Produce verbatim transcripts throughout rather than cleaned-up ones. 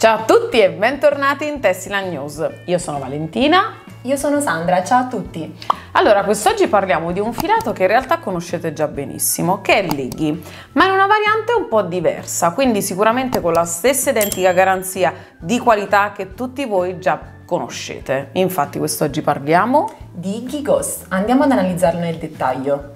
Ciao a tutti e bentornati in Tessiland News. Io sono Valentina. Io sono Sandra, ciao a tutti. Allora, quest'oggi parliamo di un filato che in realtà conoscete già benissimo, che è l'Iggy, ma in una variante un po' diversa, quindi sicuramente con la stessa identica garanzia di qualità che tutti voi già conoscete. Infatti quest'oggi parliamo di Iggy Ghost. Andiamo ad analizzarlo nel dettaglio.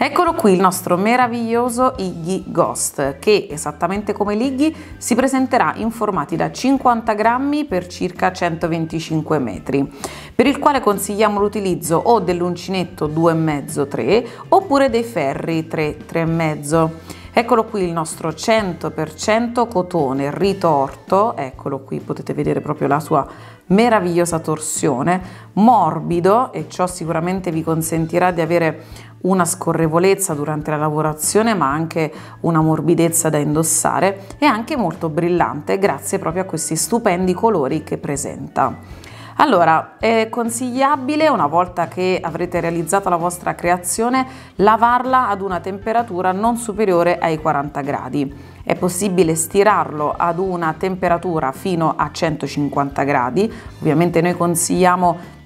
Eccolo qui il nostro meraviglioso Iggy Ghost, che esattamente come l'Iggy si presenterà in formati da cinquanta grammi per circa centoventicinque metri, per il quale consigliamo l'utilizzo o dell'uncinetto due e mezzo tre oppure dei ferri tre tre e mezzo. Eccolo qui il nostro cento per cento cotone ritorto, eccolo qui, potete vedere proprio la sua meravigliosa torsione, morbido, e ciò sicuramente vi consentirà di avere una scorrevolezza durante la lavorazione ma anche una morbidezza da indossare, e anche molto brillante grazie proprio a questi stupendi colori che presenta. Allora, è consigliabile, una volta che avrete realizzato la vostra creazione, lavarla ad una temperatura non superiore ai quaranta gradi. È possibile stirarlo ad una temperatura fino a centocinquanta gradi. Ovviamente noi consigliamo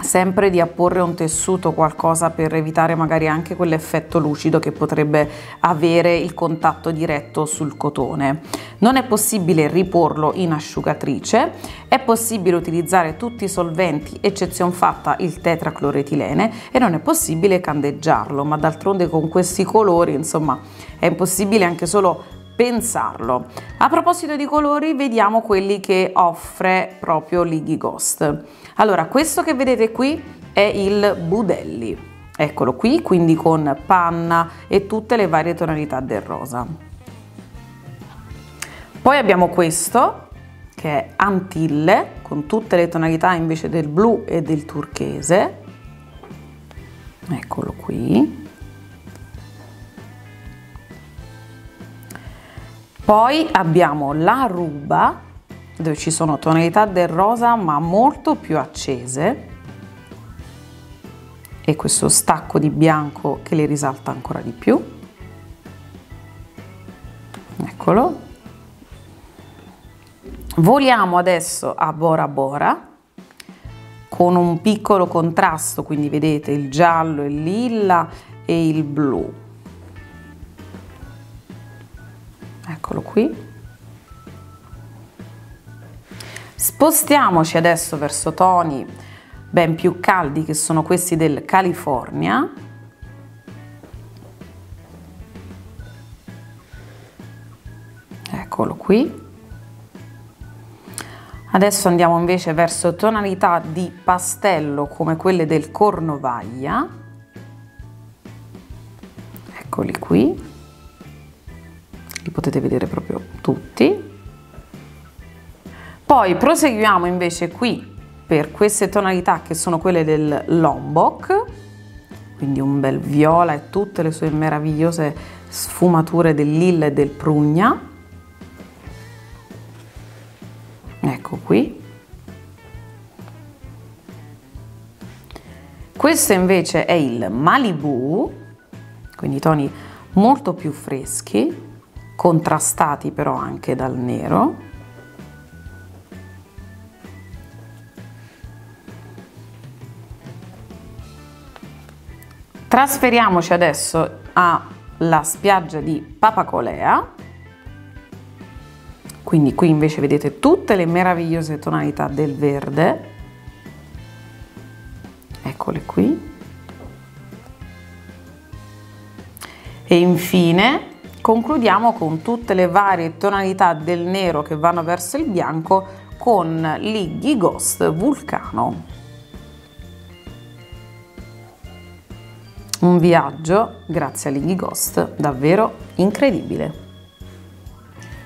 sempre di apporre un tessuto, qualcosa per evitare magari anche quell'effetto lucido che potrebbe avere il contatto diretto sul cotone. Non è possibile riporlo in asciugatrice, è possibile utilizzare tutti i solventi, eccezion fatta il tetracloretilene, e non è possibile candeggiarlo, ma d'altronde con questi colori, insomma, è impossibile anche solo pensarlo. A proposito di colori, vediamo quelli che offre proprio l'Iggy Ghost. Allora, questo che vedete qui è il Budelli, eccolo qui, quindi con panna e tutte le varie tonalità del rosa. Poi abbiamo questo che è Antille, con tutte le tonalità invece del blu e del turchese, eccolo qui. Poi abbiamo la ruba, dove ci sono tonalità del rosa ma molto più accese, e questo stacco di bianco che le risalta ancora di più, eccolo. Voliamo adesso a Bora Bora, con un piccolo contrasto, quindi vedete il giallo, il lilla e il blu. Eccolo qui. Spostiamoci adesso verso toni ben più caldi, che sono questi del California. Eccolo qui. Adesso andiamo invece verso tonalità di pastello come quelle del Cornovaglia. Eccoli qui. Li potete vedere proprio tutti. Poi proseguiamo invece qui per queste tonalità che sono quelle del Lombok, quindi un bel viola e tutte le sue meravigliose sfumature del lilla e del prugna. Ecco qui. Questo invece è il Malibu, quindi toni molto più freschi, contrastati però anche dal nero. Trasferiamoci adesso alla spiaggia di Papacolea, quindi qui invece vedete tutte le meravigliose tonalità del verde, eccole qui, e infine concludiamo con tutte le varie tonalità del nero che vanno verso il bianco con l'Iggy Ghost Vulcano. Un viaggio, grazie all'Iggy Ghost, davvero incredibile.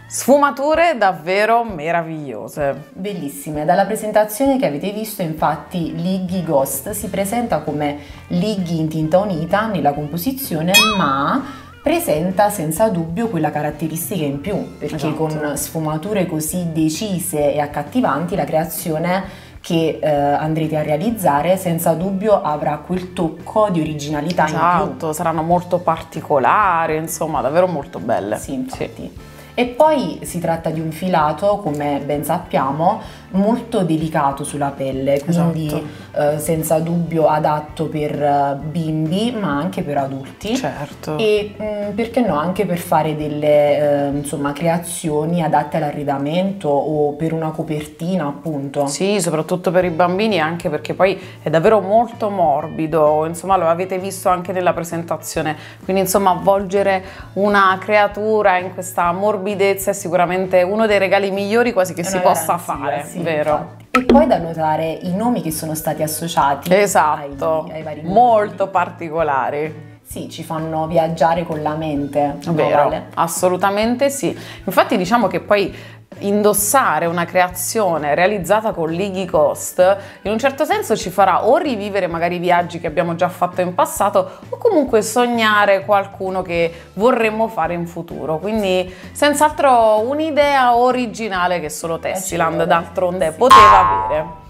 Sfumature davvero meravigliose. Bellissime. Dalla presentazione che avete visto, infatti, l'Iggy Ghost si presenta come l'Iggy in tinta unita nella composizione, ma presenta senza dubbio quella caratteristica in più, perché esatto, con sfumature così decise e accattivanti la creazione che eh, andrete a realizzare senza dubbio avrà quel tocco di originalità, esatto, in più. Saranno molto particolari, insomma davvero molto belle. Sì, infatti. Sì. E poi si tratta di un filato, come ben sappiamo, molto delicato sulla pelle, quindi esatto, eh, senza dubbio adatto per bimbi ma anche per adulti, certo, e mh, perché no, anche per fare delle eh, insomma, creazioni adatte all'arredamento o per una copertina, appunto. Sì, soprattutto per i bambini, anche perché poi è davvero molto morbido, insomma lo avete visto anche nella presentazione, quindi insomma avvolgere una creatura in questa morbidità è sicuramente uno dei regali migliori quasi che si possa fare, sì, vero? E poi da notare i nomi che sono stati associati, esatto, ai, ai vari nomi, molto particolari. Sì, ci fanno viaggiare con la mente, vero? Vale? Assolutamente sì. Infatti diciamo che poi indossare una creazione realizzata con l'Iggy Ghost in un certo senso ci farà o rivivere magari viaggi che abbiamo già fatto in passato o comunque sognare qualcuno che vorremmo fare in futuro, quindi senz'altro un'idea originale che solo Tessiland d'altronde sì, poteva avere.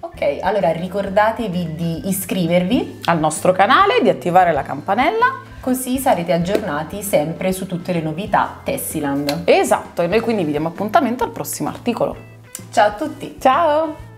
Ok, allora ricordatevi di iscrivervi al nostro canale, di attivare la campanella, così sarete aggiornati sempre su tutte le novità Tessiland. Esatto, e noi quindi vi diamo appuntamento al prossimo articolo. Ciao a tutti! Ciao!